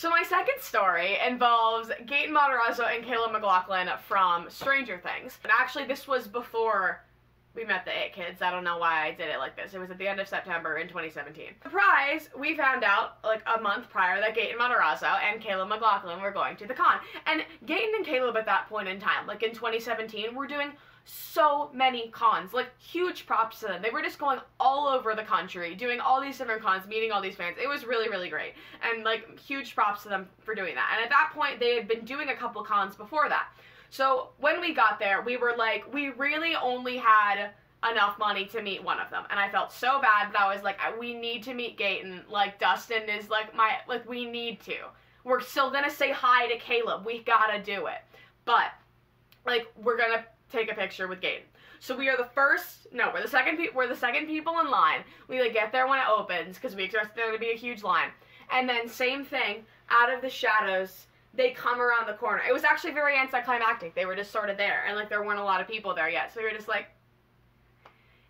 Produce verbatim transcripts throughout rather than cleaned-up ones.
So my second story involves Gaten Matarazzo and Caleb McLaughlin from Stranger Things. And actually this was before we met the It Kids. I don't know why I did it like this. It was at the end of September in twenty seventeen. Surprise! We found out like a month prior that Gaten Matarazzo and Caleb McLaughlin were going to the con. And Gaten and Caleb at that point in time, like in twenty seventeen, were doing so many cons. Like, huge props to them. They were just going all over the country, doing all these different cons, meeting all these fans. It was really, really great. And, like, huge props to them for doing that. And at that point, they had been doing a couple cons before that. So, when we got there, we were like, we really only had enough money to meet one of them. And I felt so bad, but I was like, we need to meet Gaten. Like, Dustin is, like, my, like, we need to. We're still gonna say hi to Caleb. We gotta do it. But, like, we're gonna take a picture with Gaten. So we are the first, no, we're the second pe we're the second people in line. We like get there when it opens because we expect there to be a huge line. And then same thing, out of the shadows, they come around the corner. It was actually very anticlimactic. They were just sort of there and like there weren't a lot of people there yet. So we were just like,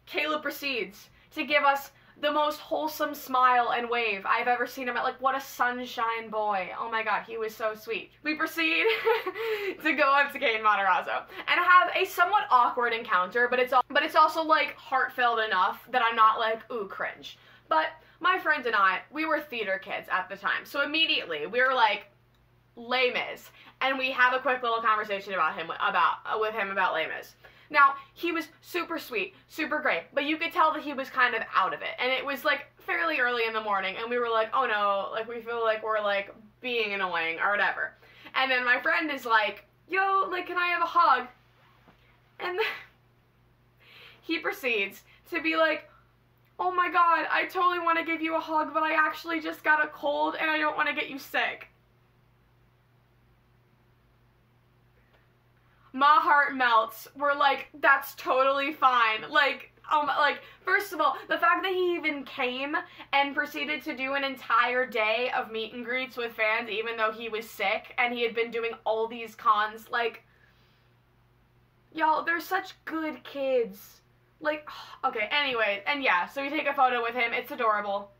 Caleb proceeds to give us the most wholesome smile and wave I've ever seen him at. Like, what a sunshine boy. Oh my god, he was so sweet. We proceed to go up to Gaten Matarazzo and have a somewhat awkward encounter, but it's, al but it's also, like, heartfelt enough that I'm not like, ooh, cringe. But my friend and I, we were theater kids at the time, so immediately we were like, Les Mis, and we have a quick little conversation about him, about, uh, with him about Les Mis. Now, he was super sweet, super great, but you could tell that he was kind of out of it. And it was, like, fairly early in the morning, and we were like, oh no, like, we feel like we're, like, being annoying or whatever. And then my friend is like, yo, like, can I have a hug? And then he proceeds to be like, oh my god, I totally want to give you a hug, but I actually just got a cold and I don't want to get you sick. My heart melts. We're like, that's totally fine. Like, um, like, first of all, the fact that he even came and proceeded to do an entire day of meet and greets with fans, even though he was sick and he had been doing all these cons, like, y'all, they're such good kids. Like, okay, anyway, and yeah, so we take a photo with him. It's adorable.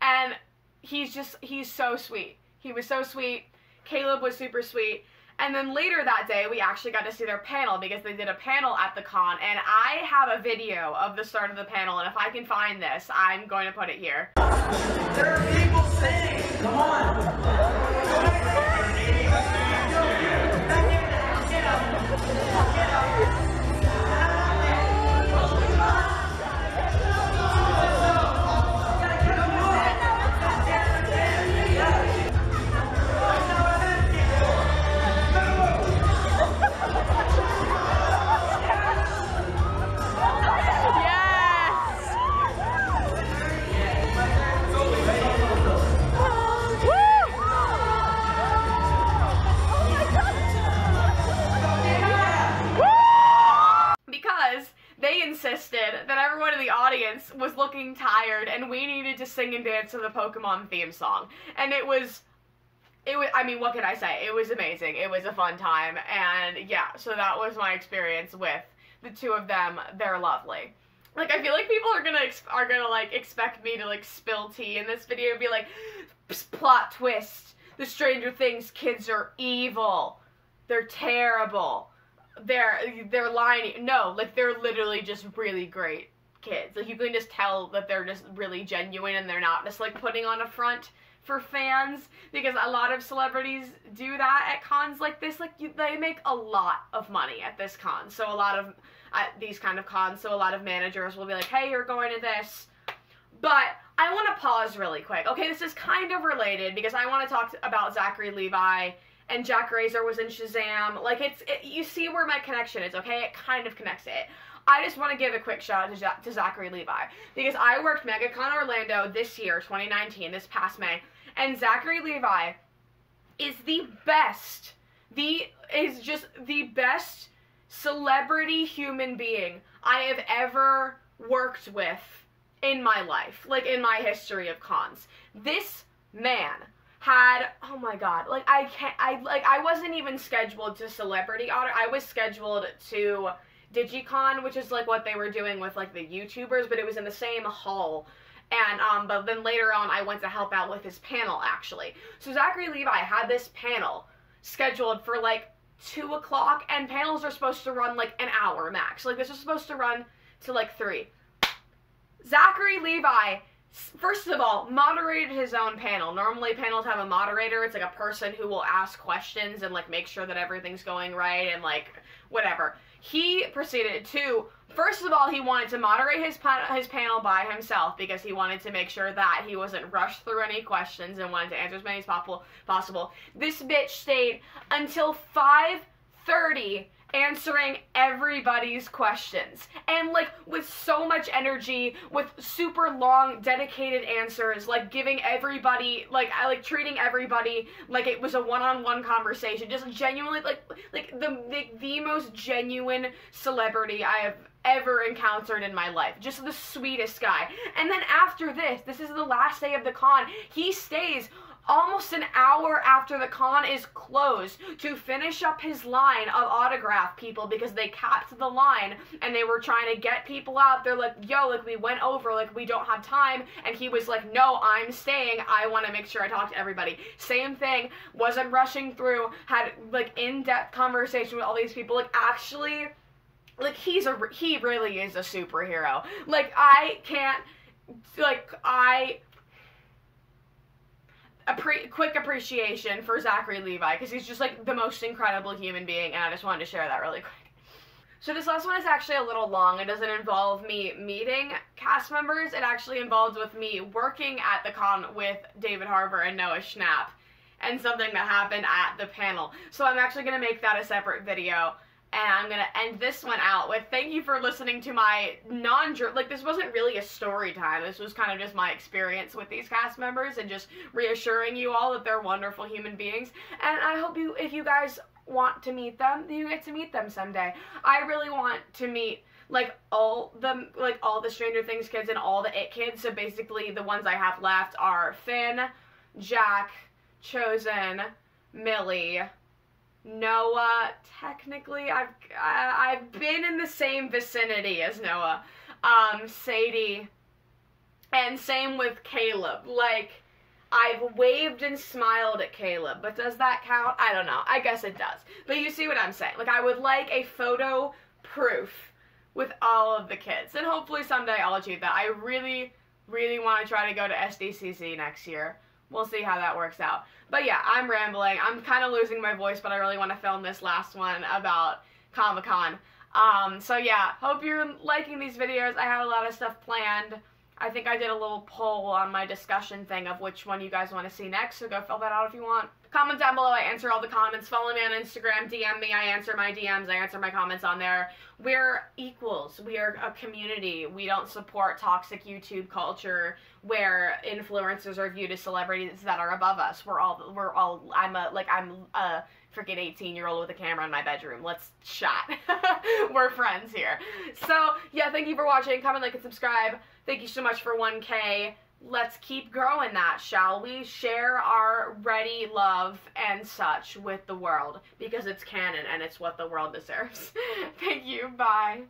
And he's just, he's so sweet. He was so sweet. Caleb was super sweet. And then later that day, we actually got to see their panel because they did a panel at the con. And I have a video of the start of the panel. And if I can find this, I'm going to put it here. There are people singing. Come on. Was looking tired and we needed to sing and dance to the Pokemon theme song, and it was it was I mean, what could I say? It was amazing. It was a fun time. And yeah, so that was my experience with the two of them. They're lovely. Like, I feel like people are gonna are gonna like expect me to like spill tea in this video and be like, plot twist, the Stranger Things kids are evil, they're terrible, they're they're lying. No, like, they're literally just really great kids. Like, you can just tell that they're just really genuine and they're not just like putting on a front for fans, because a lot of celebrities do that at cons like this. Like, you, they make a lot of money at this con, so a lot of at these kind of cons, so a lot of managers will be like, hey, you're going to this. But I want to pause really quick. Okay, this is kind of related because I want to talk about Zachary Levi. And Jack Razor was in Shazam. Like, it's, it, you see where my connection is, okay? It kind of connects it. I just want to give a quick shout out to, ja to Zachary Levi, because I worked MegaCon Orlando this year, twenty nineteen, this past May, and Zachary Levi is the best, the, is just the best celebrity human being I have ever worked with in my life, like in my history of cons. This man had, oh my god, like, I can't, I, like, I wasn't even scheduled to celebrity honor, I was scheduled to Digicon, which is, like, what they were doing with, like, the YouTubers, but it was in the same hall and um, but then later on I went to help out with his panel, actually. So Zachary Levi had this panel scheduled for like two o'clock, and panels are supposed to run like an hour max. Like, this was supposed to run to like three. Zachary Levi, first of all, moderated his own panel. Normally panels have a moderator. It's like a person who will ask questions and like make sure that everything's going right and like whatever. He proceeded to, first of all, he wanted to moderate his his panel by himself because he wanted to make sure that he wasn't rushed through any questions and wanted to answer as many as possible. This bitch stayed until five thirty answering everybody's questions, and like with so much energy, with super long dedicated answers, like giving everybody, like I like treating everybody like it was a one-on-one conversation, just genuinely like like the, the the most genuine celebrity I have ever encountered in my life. Just the sweetest guy. And then after this this is the last day of the con, he stays almost an hour after the con is closed to finish up his line of autograph people, because they capped the line and they were trying to get people out. They're like, yo, like, we went over, like, we don't have time. And he was like, no, I'm staying. I want to make sure I talk to everybody. Same thing, wasn't rushing through, had like in-depth conversation with all these people. Like, actually, like, he's a, he really is a superhero. Like, I can't, like, I... A pre quick appreciation for Zachary Levi, because he's just like the most incredible human being, and I just wanted to share that really quick. So this last one is actually a little long. It doesn't involve me meeting cast members. It actually involves with me working at the con with David Harbour and Noah Schnapp, and something that happened at the panel. So I'm actually going to make that a separate video. And I'm going to end this one out with, thank you for listening to my non- like, this wasn't really a story time. This was kind of just my experience with these cast members and just reassuring you all that they're wonderful human beings. And I hope you, if you guys want to meet them, you get to meet them someday. I really want to meet, like, all the, like, all the Stranger Things kids and all the It kids. So basically, the ones I have left are Finn, Jack, Chosen, Millie, Noah, technically, I've, I, I've been in the same vicinity as Noah, um, Sadie, and same with Caleb. Like, I've waved and smiled at Caleb, but does that count? I don't know. I guess it does. But you see what I'm saying. Like, I would like a photo proof with all of the kids, and hopefully someday I'll achieve that. I really, really want to try to go to S D C C next year. We'll see how that works out. But yeah, I'm rambling. I'm kind of losing my voice, but I really want to film this last one about Comic-Con. Um, so yeah, hope you're liking these videos. I have a lot of stuff planned. I think I did a little poll on my discussion thing of which one you guys want to see next, so go fill that out if you want. Comment down below. I answer all the comments. Follow me on Instagram. D M me. I answer my D Ms. I answer my comments on there. We're equals. We are a community. We don't support toxic YouTube culture where influencers are viewed as celebrities that are above us. We're all, we're all, I'm a, like, I'm a freaking eighteen year old with a camera in my bedroom. Let's shot. We're friends here. So yeah, thank you for watching. Comment, like, and subscribe. Thank you so much for one K. Let's keep growing that, shall we? Share our ready love and such with the world, because it's canon and it's what the world deserves. Thank you. Bye.